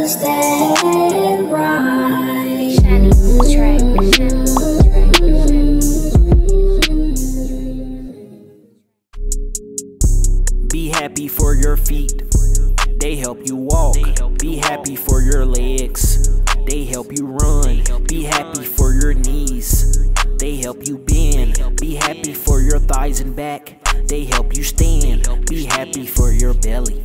What's that rhyme? Shawnee track. Be happy for your feet, they help you walk. Be happy for your legs, they help you run. Be happy for your knees, they help you bend. Be happy for your thighs and back, they help you stand. Be happy for your belly,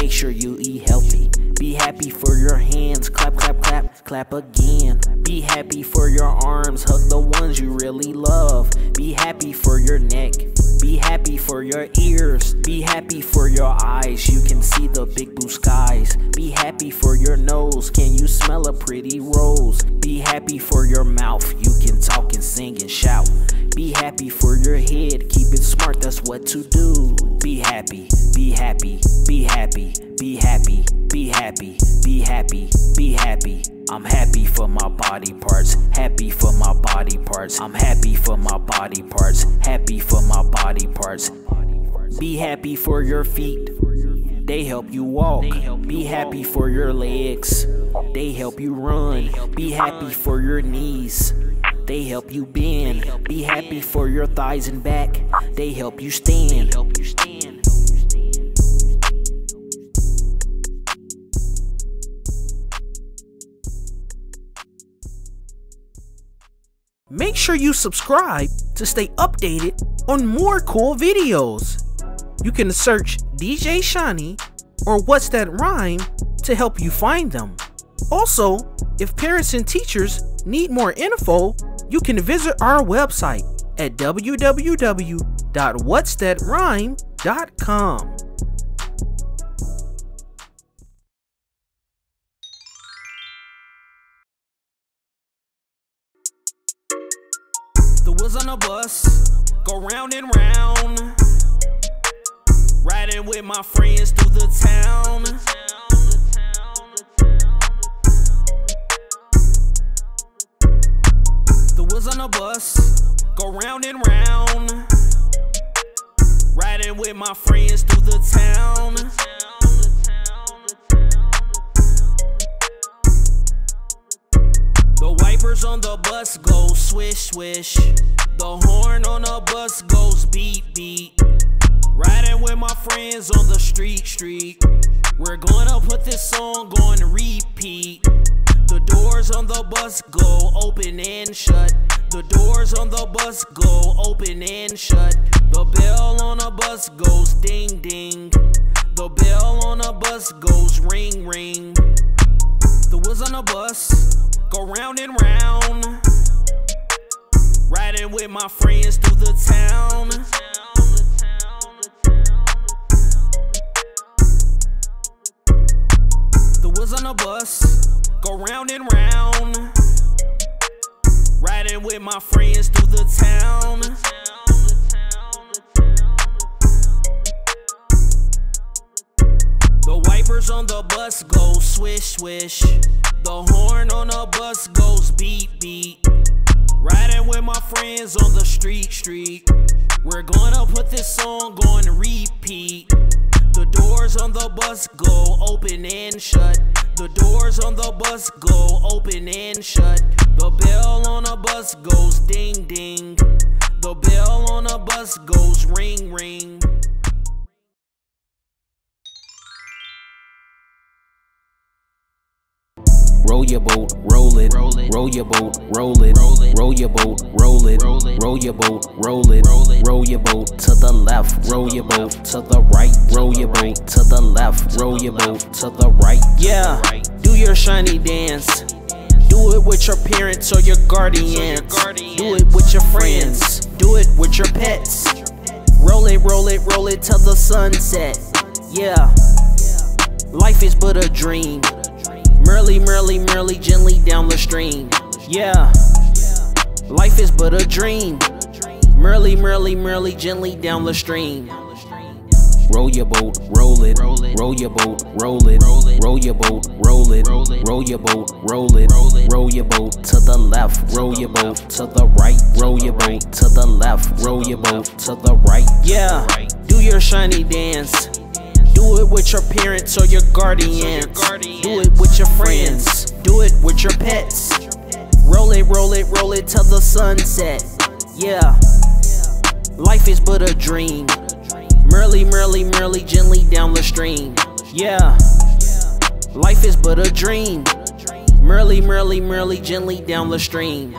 make sure you eat healthy. Be happy for your hands, clap, clap, clap, clap again. Be happy for your arms, hug the ones you really love. Be happy for your neck, be happy for your ears, be happy for your eyes, you can see the big blue skies. Be happy for your nose, can you smell a pretty rose? Be happy for your mouth, you can talk and sing and shout. Be happy for your head, keep it smart, that's what to do. Be happy, be happy, be happy, be happy, be happy, be happy, be happy. I'm happy for my body parts, happy for my body parts. I'm happy for my body parts, happy for my body parts. Be happy for your feet, they help you walk. Be happy for your legs, they help you run. Be happy for your knees, they help you bend. Be happy for your thighs and back, they help you stand. Make sure you subscribe to stay updated on more cool videos. You can search DJ Shawnee or What's That Rhyme to help you find them. Also, if parents and teachers need more info, you can visit our website at www.whatsthatrhyme.com. The wheels on the bus go round and round, riding with my friends through the town. The wheels on the bus go round and round, riding with my friends through the town. The wipers on the bus go swish, swish. The horn on the bus goes beep, beep. Riding with my friends on the street, street. We're gonna put this song on repeat. The doors on the bus go open and shut. The doors on the bus go open and shut. The bell on the bus goes ding, ding. The bell on the bus goes ring, ring. The wheels on the bus go round and round, riding with my friends through the town. The wheels on the bus go round and round, riding with my friends through the town. The wipers on the bus go swish, swish. The horn on the bus goes beep, beep. Riding with my friends on the street, street. We're gonna put this song on repeat. The doors on the bus go open and shut. The doors on the bus go open and shut. The bell on the bus goes ding, ding. The bell on the bus goes ring, ring. Roll your boat, roll it, roll your boat, roll it, roll your boat, roll it, roll your boat, roll it, roll your boat to the left, roll your boat to the right, roll your boat to the left, roll your boat to the right. Yeah, do your Shawnee dance. Do it with your parents or your guardians. Do it with your friends. Do it with your pets. Roll it, roll it, roll it till the sunset. Yeah, life is but a dream. Merrily, merrily, merrily, gently down the stream. Yeah, life is but a dream. Merrily, merrily, merrily, gently down the stream. Roll your boat, roll it, roll your boat, roll it, roll your boat, roll it, roll your boat, roll it, roll your boat to the left, roll your boat to the right, roll your boat to the left, roll your boat to the right. Yeah, do your Shawnee dance. Do it with your parents or your guardians. Do it with your friends. Do it with your pets. Roll it, roll it, roll it till the sunset. Yeah. Life is but a dream. Merely, merely, merely, gently down the stream. Yeah. Life is but a dream. Merely, merely, merely, gently down the stream.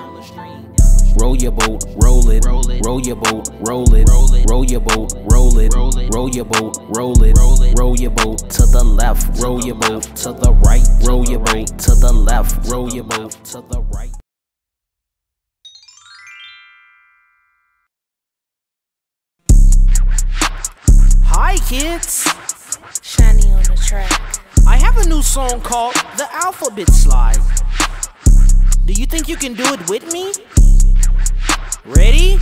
Roll your boat, roll it, roll your boat, roll it, roll your boat, roll it, roll your boat, roll it, roll your boat to the left, roll your boat to the right, roll your boat to the left, roll your boat to the right. Hi kids! Shawnee on the track. I have a new song called The Alphabet Slide. Do you think you can do it with me? Ready?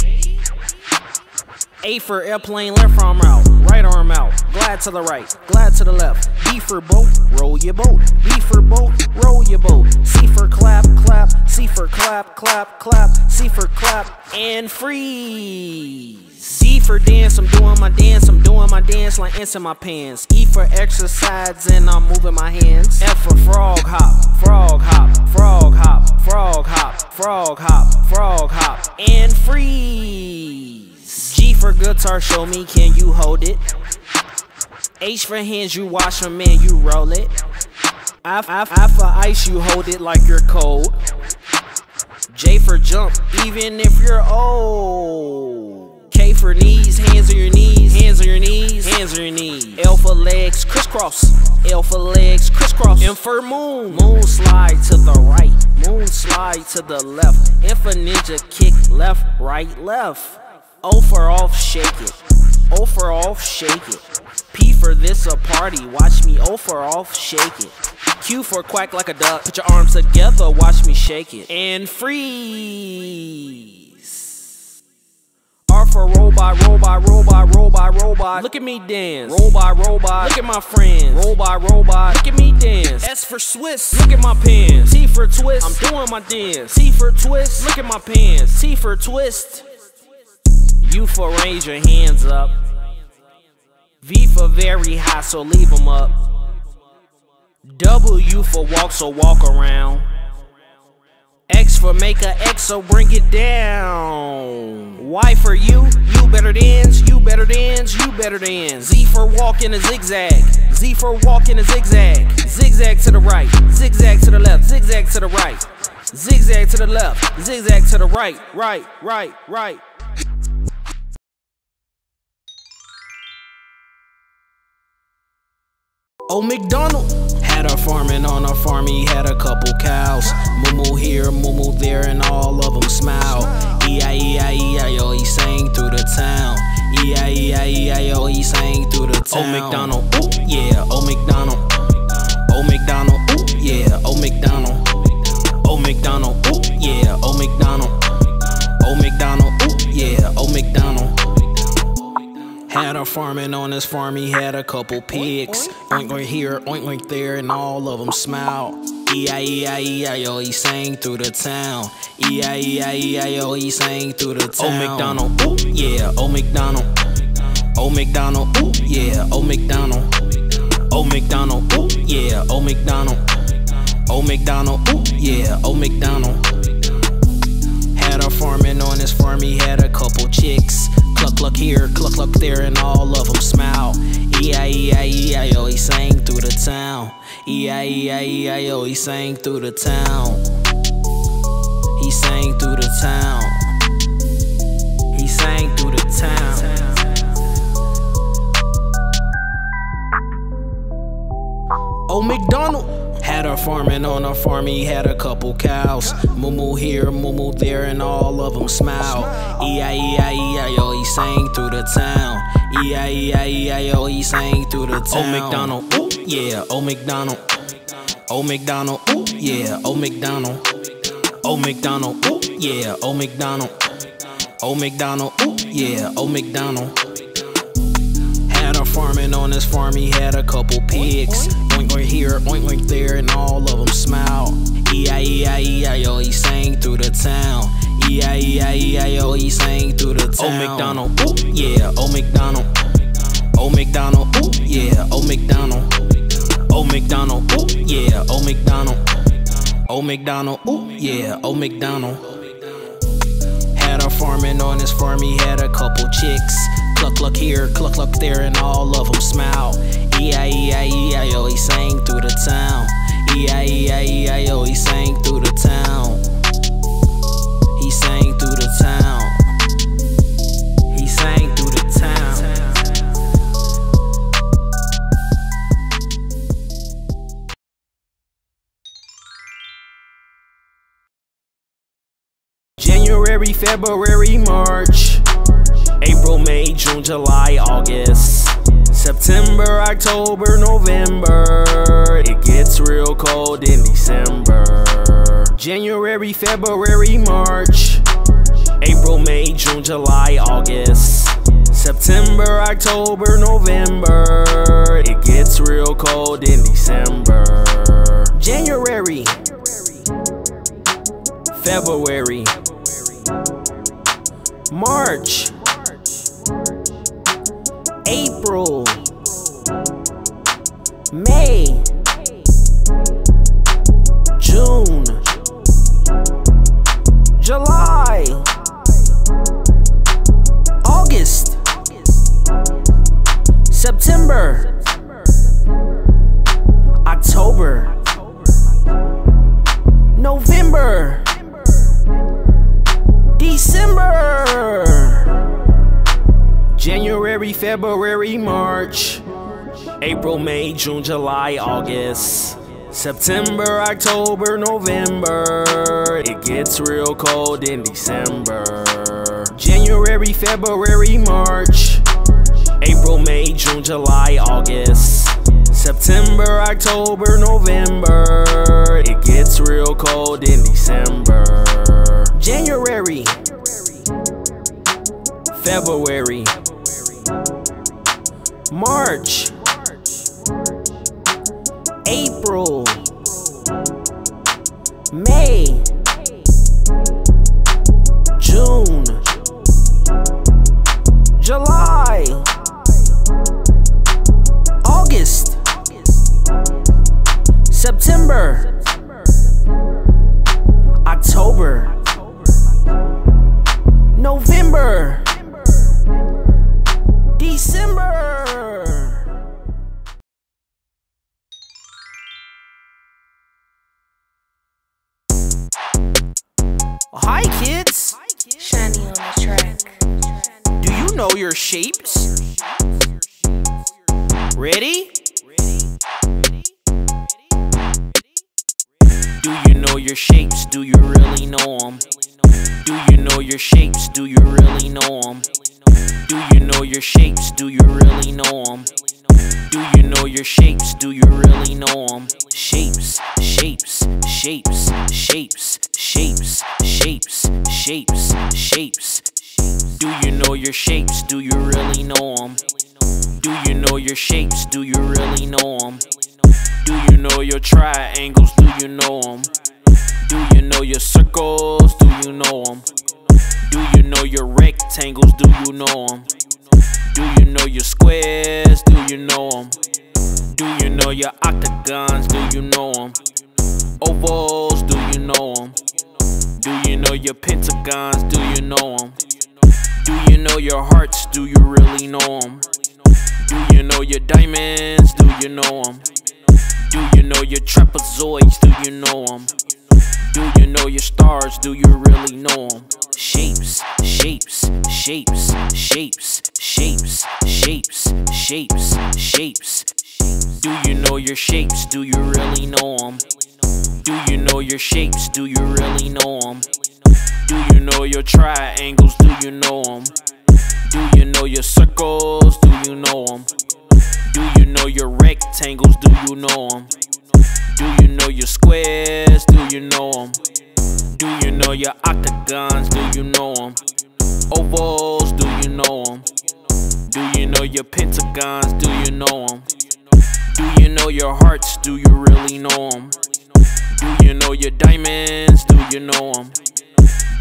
A for airplane, left arm out, right arm out, glide to the right, glide to the left. B for boat, roll your boat. B for boat, roll your boat. C for clap, clap. C for clap, clap, clap. C for clap and freeze. D for dance, I'm doing my dance, I'm doing my dance like ants in my pants. E for exercise and I'm moving my hands. F for frog hop, frog hop, frog hop, frog hop, frog hop, frog hop, and freeze. G for guitar, show me, can you hold it? H for hands, you wash them and you roll it. I for ice, you hold it like you're cold. J for jump, even if you're old. K for knees, hands on your knees, hands on your knees, hands on your knees. L for legs, crisscross. L for legs, crisscross. M for moon, moon slide to the right, moon slide to the left. N for ninja kick, left, right, left. O for off, shake it. O for off, shake it. P for this a party, watch me. O for off, shake it. Q for quack like a duck, put your arms together, watch me shake it. And freeze. R for robot, robot, robot, robot, robot. Look at me dance. Robot, robot. Look at my friends. Robot, robot. Look at me dance. S for Swiss. Look at my pants. T for twist. I'm doing my dance. T for twist. Look at my pants. T for twist. U for raise your hands up. V for very high, so leave them up. W for walk, so walk around. X for make a X, so bring it down. Y for you, you better dance, you better dance, you better dance. Z for walk in a zigzag, Z for walk in a zigzag. Zigzag to the right, zigzag to the left, zigzag to the right. Zigzag to the left, zigzag to the right. Oh, McDonald. Had a farmin' on a farm, he had a couple cows. Moo-moo here, moo-moo there, and all of them smile. E-I-E-I-E-I-O, he sang through the town. E-I-E-I-E-I-O, he sang through the town. Oh, McDonald, ooh, yeah, oh, McDonald. Oh, McDonald, ooh, yeah, oh, McDonald. Oh, McDonald, ooh, yeah, oh, McDonald. Oh, McDonald, ooh, yeah, oh, McDonald. Had a farm and on his farm he had a couple pigs. Oink oink here, oink oink there, and all of them smiled. E-I-E-I-E-I-O, he sang through the town. E-I-E-I-E-I-O, he sang through the town. Oh, McDonald, ooh, yeah, oh, McDonald. Oh, McDonald, ooh, yeah, oh, McDonald. Oh, McDonald, ooh, yeah, oh, McDonald. Oh, McDonald, ooh, yeah, oh, McDonald. Had a farm and on his farm he had a couple chicks. Cluck cluck here, cluck cluck there, and all of them smile. E-I-E-I-E-I-O, he sang through the town. E-I-E-I-E-I-O, he sang through the town. He sang through the town. He sang through the town. Oh, McDonald. Had a farm and on a farm he had a couple cows. Moo-moo here, moo-moo there, and all of them smile. E-I-E-I-E-I-O, he sang through the town. E-I-E-I-E-I-O, he sang through the town. Oh, McDonald, ooh, yeah, oh, McDonald. Oh, McDonald, ooh, yeah, oh, McDonald. Oh, McDonald, ooh, yeah, oh, McDonald. Oh, McDonald, ooh, yeah, oh, McDonald. Had a farmin' on his farm, he had a couple pigs. Oink oink here, oink oink there, and all of them smile. E-I-E-I-E-I-O, he sang through the town. E-I-E-I-E-I-O, he sang through the town. Oh, McDonald, ooh, yeah, oh, McDonald. Old McDonald, ooh, yeah, Old McDonald. Old McDonald, ooh, yeah, Old McDonald. Old McDonald, ooh, yeah, Old McDonald. Had a farmin' on his farm, he had a couple chicks. Cluck, cluck here, cluck, cluck there, and all of them smiled. E-I-E-I-E-I-O, he sang through the town. E-I-E-I-E-I-O, he sang through the town. He sang through the town. He sang through the town. January, February, March, April, May, June, July, August, September, October, November. It gets real cold in December. January, February, March, April, May, June, July, August, September, October, November. It gets real cold in December. January, February, March, April, May, June, July, August, September, October, November, December. January, February, March, April, May, June, July, August, September, October, November. It gets real cold in December. January, February, March, April, May, June, July, August, September, October, November. It gets real cold in December. January, February, March, April, May, June, July, August, September, October, November, December. Well, hi, kids. Shawnee on the track. Do you know your shapes? Ready? Do you know your shapes? Do you really know them? Do you know your shapes? Do you really know them? Do you know your shapes? Do you really know them? Do you know your shapes? Do you really know them? Shapes, shapes, shapes, shapes, shapes, shapes, shapes, shapes. Do you know your shapes? Do you really know them? Do you know your shapes? Do you really know them? Do you know your triangles? Do you know them? Do you know your circles? Do you know them? Do you know your rectangles? Do you know them? Do you know your squares? Do you know them? Do you know your octagons? Do you know them? Ovals? Do you know them? Do you know your pentagons? Do you know them? Do you know your hearts? Do you really know them? Do you know your diamonds? Do you know them? Do you know your trapezoids? Do you know them? Do you know your stars? Do you really know them? Shapes, shapes, shapes, shapes, shapes, shapes, shapes, shapes. Do you know your shapes? Do you really know them? Do you know your shapes? Do you really know them? Do you know your triangles? Do you know them? Do you know your circles? Do you know them? Do you know your rectangles? Do you know them? Do you know your squares? Do you know them? Do you know your octagons? Do you know them? Ovals? Do you know them? Do you know your pentagons? Do you know them? Do you know your hearts? Do you really know them? Do you know your diamonds? Do you know them?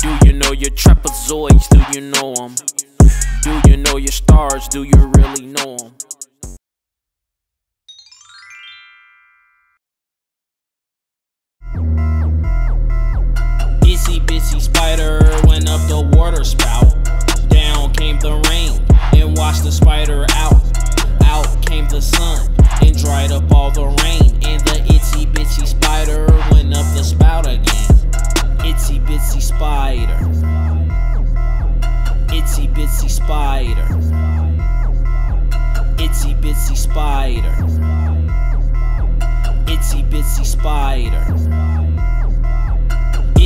Do you know your trapezoids? Do you know them? Do you know your stars? Do you really know them? Itsy bitsy spider went up the water spout. Down came the rain and washed the spider out. Out came the sun and dried up all the rain. And the itsy bitsy spider went up the spout again. Itsy bitsy spider. Itsy bitsy spider. Itsy bitsy spider. Itsy bitsy spider.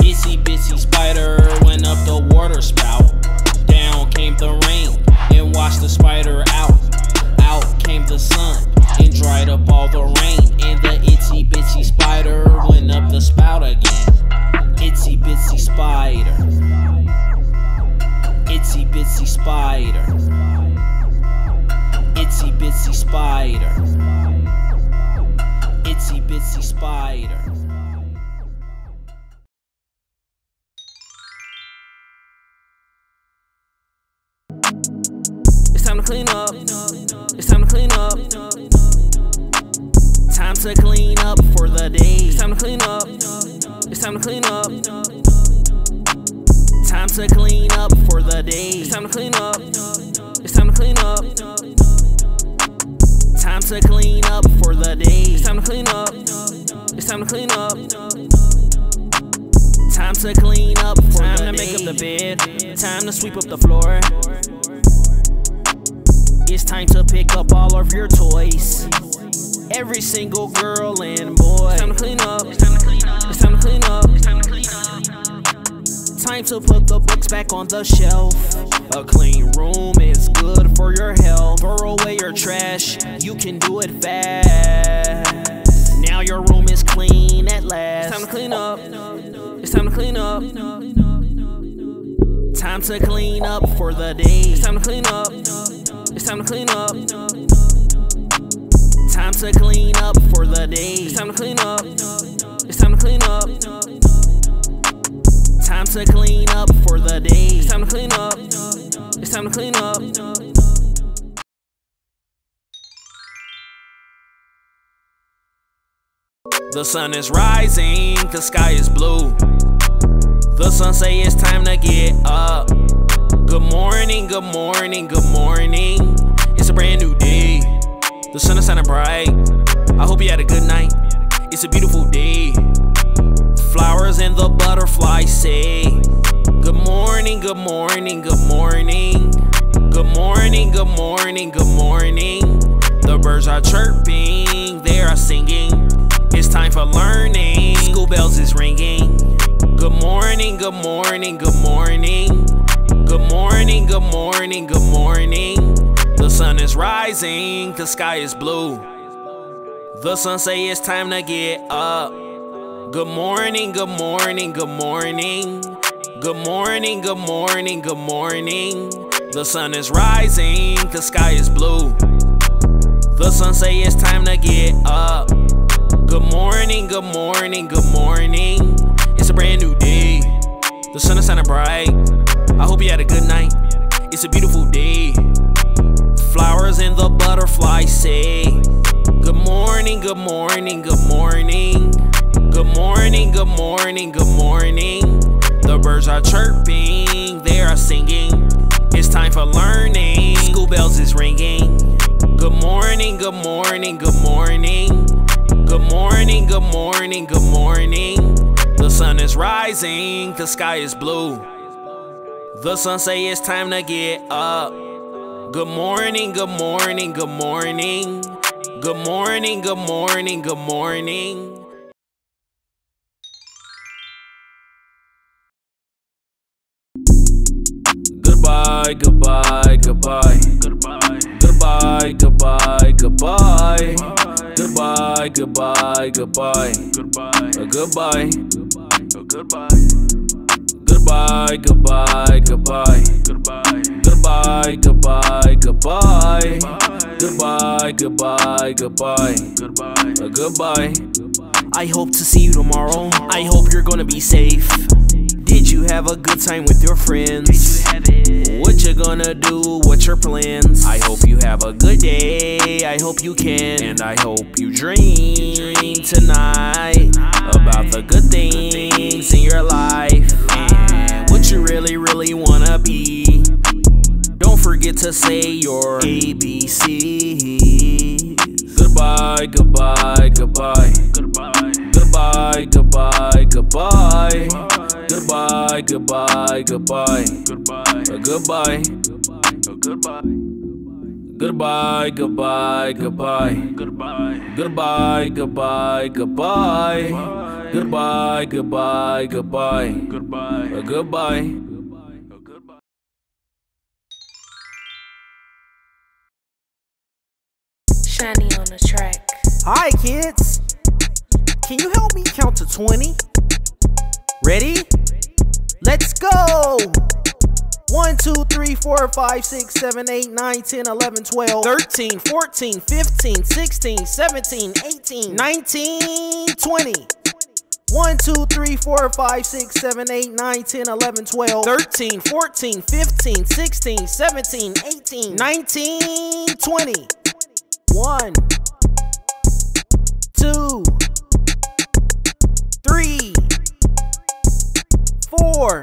Itsy bitsy spider went up the water spout. Down came the rain and washed the spider out. Out came the sun and dried up all the rain. And the itsy bitsy spider went up the spout again. Itsy bitsy spider. Itsy bitsy spider. Itsy bitsy spider. Itsy bitsy spider. It's time to clean up. It's time to clean up. Time to clean up for the day. It's time to clean up. It's time to clean up. Time to clean up for the day. It's time to clean up. It's time to clean up. Time to clean up for the day. It's time to clean up. It's time to clean up. Time to clean up for the day. Time to make up the bed. Time to sweep up the floor. It's time to pick up all of your toys. Every single girl and boy. It's time to clean up. It's time to clean up. It's time to clean up. It's time to clean up. Time to put the books back on the shelf. A clean room is good for your health. Throw away your trash. You can do it fast. Now your room is clean at last. It's time to clean up. It's time to clean up. Time to clean up for the day. It's time to clean up. It's time to clean up. Time to clean up for the day. It's time to clean up. It's time to clean up. Time to clean up for the day. It's time to clean up. It's time to clean up. The sun is rising, the sky is blue. The sun say it's time to get up. Good morning, good morning, good morning. It's a brand new day. The sun is shining bright. I hope you had a good night. It's a beautiful day. Flowers and the butterflies say, good morning, good morning, good morning. Good morning, good morning, good morning. The birds are chirping, they are singing. It's time for learning. School bells is ringing. Good morning, good morning, good morning. Good morning, good morning, good morning. The sun is rising, the sky is blue. The sun say it's time to get up. Good morning, good morning, good morning. Good morning, good morning, good morning. The sun is rising, the sky is blue. The sun say it's time to get up. Good morning, good morning, good morning. It's a brand new day. The sun is shining bright. I hope you had a good night. It's a beautiful day. Flowers and the butterflies say, good morning, good morning, good morning. Good morning, good morning, good morning. The birds are chirping, they are singing. It's time for learning. School bells is ringing. Good morning, good morning, good morning. Good morning, good morning, good morning. The sun is rising, the sky is blue. The sun say it's time to get up. Good morning, good morning, good morning. Good morning, good morning, good morning. Goodbye, goodbye, goodbye. Goodbye, goodbye, goodbye, goodbye. Goodbye, goodbye, goodbye. Goodbye, goodbye, goodbye. Goodbye, goodbye, goodbye. Goodbye, goodbye, goodbye. Goodbye, goodbye, goodbye. Goodbye. I hope to see you tomorrow. I hope you're gonna be safe. Did you have a good time with your friends? What you gonna do? What's your plans? I hope you have a good day. I hope you can. And I hope you dream tonight about the good things in your life and what you really, really wanna be. Don't forget to say your ABCs. Goodbye, goodbye, goodbye. Goodbye, goodbye, goodbye. Goodbye, goodbye, goodbye. Goodbye. Goodbye, goodbye, goodbye. Goodbye, goodbye, goodbye. Goodbye, goodbye, goodbye. Goodbye. Shawnee on the track. Hi kids. Can you help me count to 20? Ready? Let's go! 1, 2, 3, 4, 5, 6, 7, 8, 9, 10, 11, 12, 13, 14, 15, 16, 17, 18, 19, 20. 1, 2, 3, 4, 5, 6, 7, 8, 9, 10, 11, 12, 13, 14, 15, 16, 17, 18, 19, 20. 1, 2, 3, 4,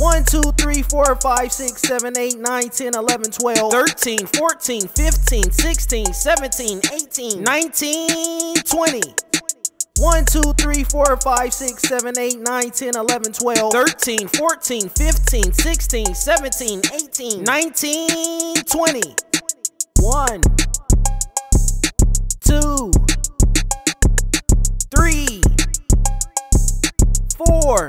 1, 2, 3, 4, 5, 6, 7, 8, 9, 10, 11, 12, 13, 14, 15, 16, 17, 18, 19, 20. 1, 2, 3, 4, 5, 6, 7, 8, 9, 10, 11, 12, 13, 14, 15, 16, 17, 18, 19, 20. One, two, three, 4,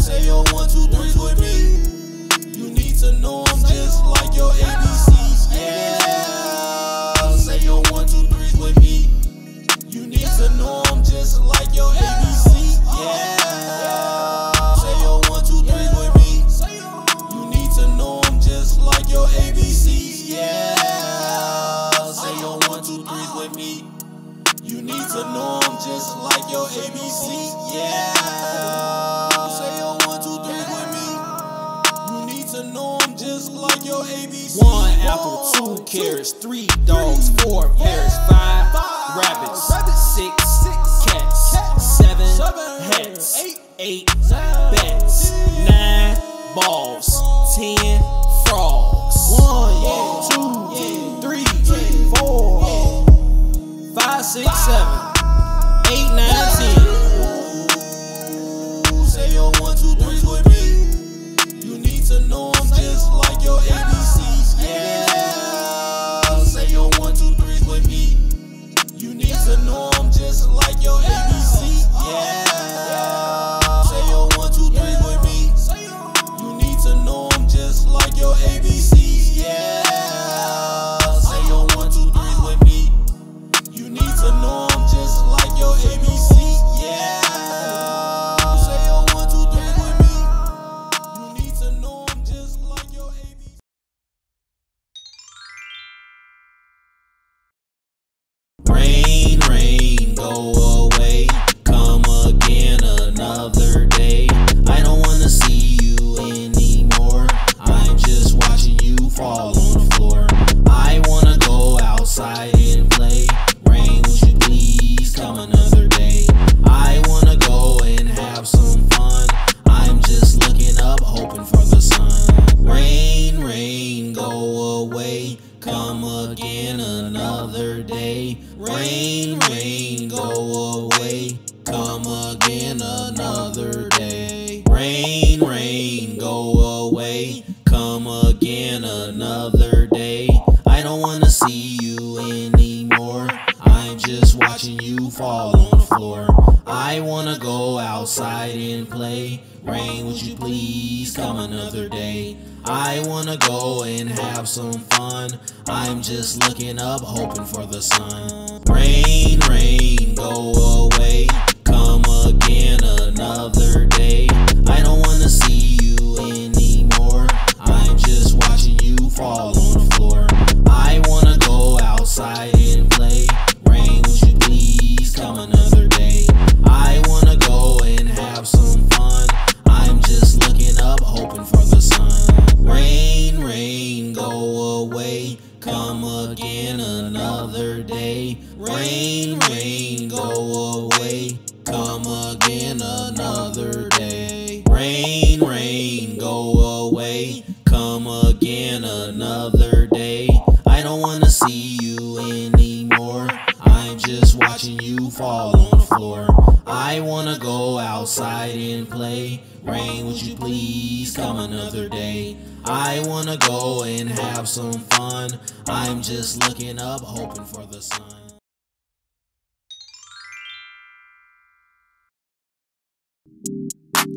Say your 1, 2, 3s with me. You need to know them just like your ABCs. Yeah. Say your 1, 2, 3s with me. You need to know them just like your ABCs. Yeah. Just like your ABC, yeah. Say your 1, 2, 3 with me. You need to know I'm just like your ABC. 1 apple, 2 carrots, 3 dogs, 4 parrots, 5 rabbits, 6 cats, 7 hats, 8 bats, 9 balls, 10 frogs. 1, 2, 3, 4, 5, 6, 7. 8, 9, 10. Ooh, say your 1, 2, 3 with me. You need to know them just like your ABCs. Yeah. Say your 1, 2, 3 with me. You need to know them just like your ABCs. Yeah.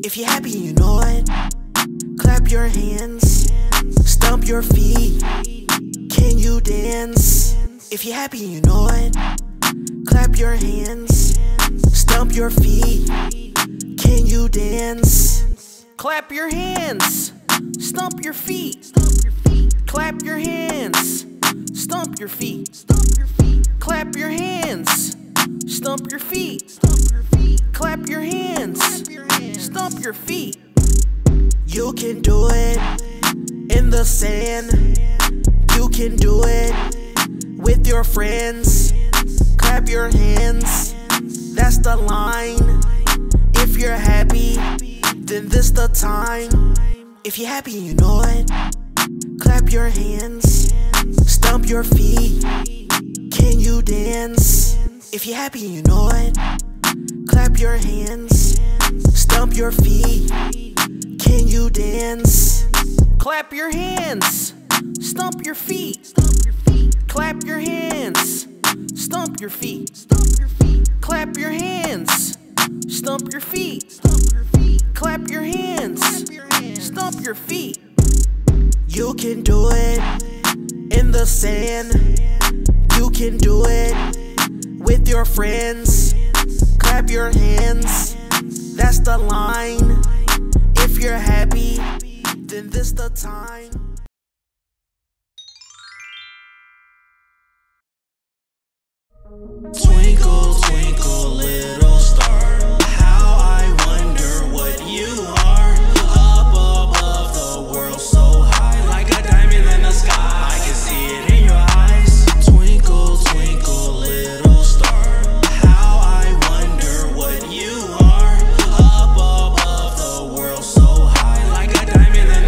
If you're happy, you know it. Clap your hands, stomp your feet. Can you dance? If you're happy, you know it. Clap your hands, stomp your feet. Can you dance? Clap your hands, stomp your feet. Clap your hands, stomp your feet. Clap your hands, stomp your feet. Clap your hands, stomp your feet. You can do it in the sand. You can do it with your friends. Clap your hands, that's the line. If you're happy, then this the time. If you're happy, you know it. Clap your hands, stomp your feet. Can you dance? If you're happy, you know it. Clap your hands, stomp your feet. Can you dance? Clap your hands, stomp your feet. Clap your hands, stomp your feet. Clap your hands, stomp your feet. Clap your hands, stomp your feet. You can do it in the sand. You can do it with your friends. Clap your hands, that's the line. If you're happy, then this the time. Twinkle, twinkle, little star, how I wonder what you are. Up above the world so high, like a diamond in the sky, I can see it in your eyes. Twinkle, twinkle, little star,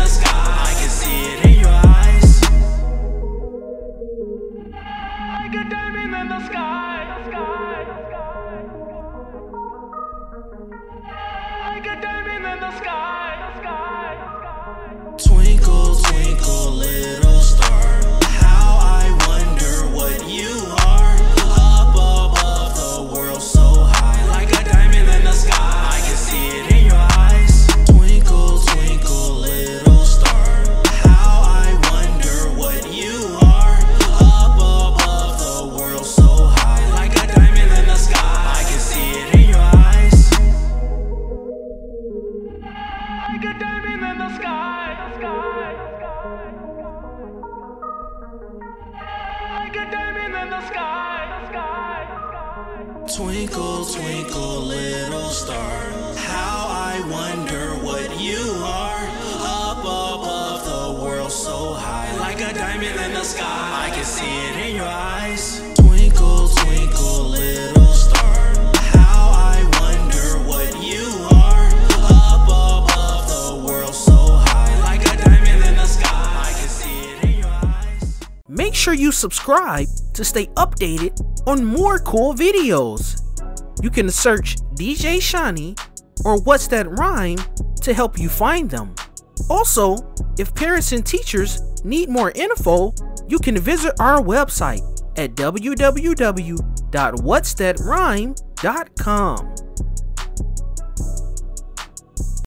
I can see it. Twinkle, twinkle, little star, how I wonder what you are. Up above the world so high, like a diamond in the sky, I can see it in your eyes. Twinkle, twinkle, little star, how I wonder what you are. Up above the world so high, like a diamond in the sky, I can see it in your eyes. Make sure you subscribe to stay updated on more cool videos. You can search DJ Shawnee or What's That Rhyme to help you find them. Also, if parents and teachers need more info, you can visit our website at www.whatsthatrhyme.com.